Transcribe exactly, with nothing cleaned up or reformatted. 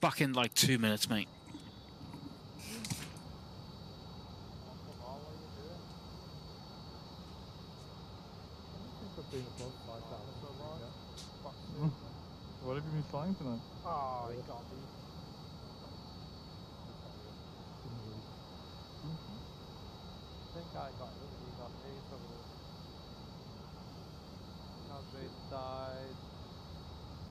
back in like two minutes, mate. What have you been flying tonight? Oh, you can't be. I think I got really got eight of them. Now they died.